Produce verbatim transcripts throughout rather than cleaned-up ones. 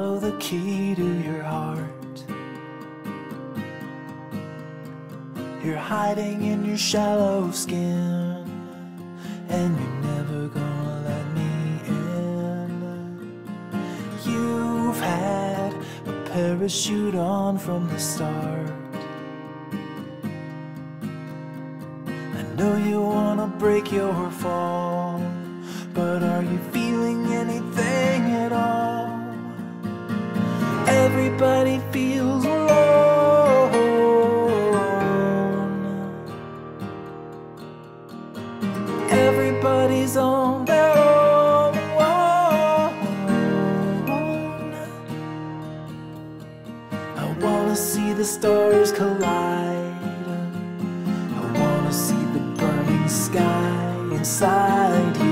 Follow the key to your heart. You're hiding in your shallow skin, and you're never gonna let me in. You've had a parachute on from the start. I know you wanna break your fall, but are you feeling anything at all? Everybody feels alone. Everybody's on their own. I wanna see the stars collide. I wanna see the burning sky inside you.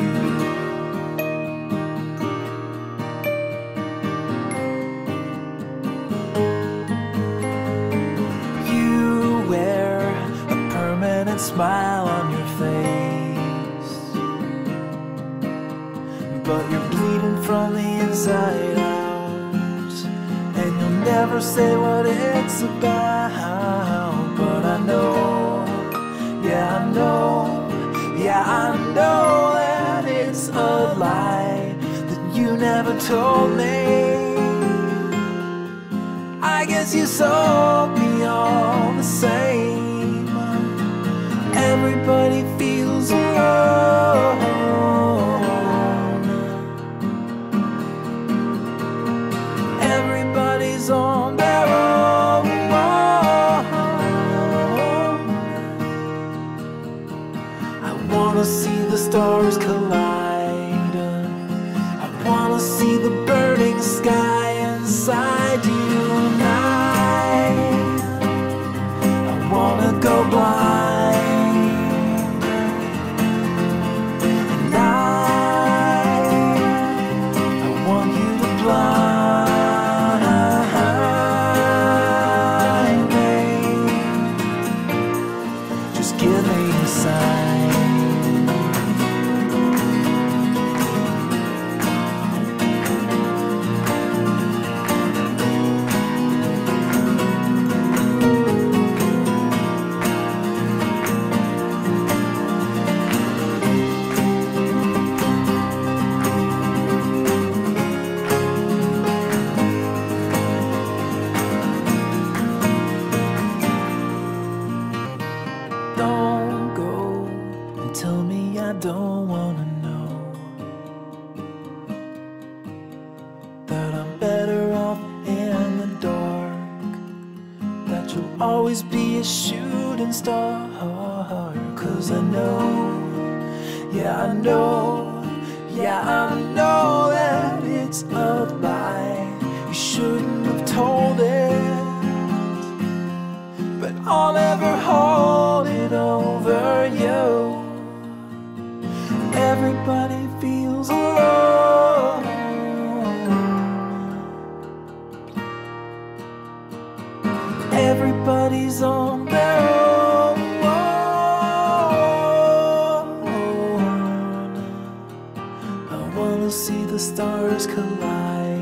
Smile on your face, but you're bleeding from the inside out, and you'll never say what it's about. But I know, yeah I know, yeah I know that it's a lie that you never told me. I guess you sold me all the same. Everybody feels alone. Everybody's on their own. I wanna see the stars collide. I wanna see the burning sky inside you and I. I wanna go blind. Always be a shooting star, 'cause I know, yeah I know, yeah I know that it's a lie. You shouldn't have told it, but I'll never hold it over you. Everybody feels alone. Everybody's on their own. I wanna see the stars collide.